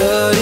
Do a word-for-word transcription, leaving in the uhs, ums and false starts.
but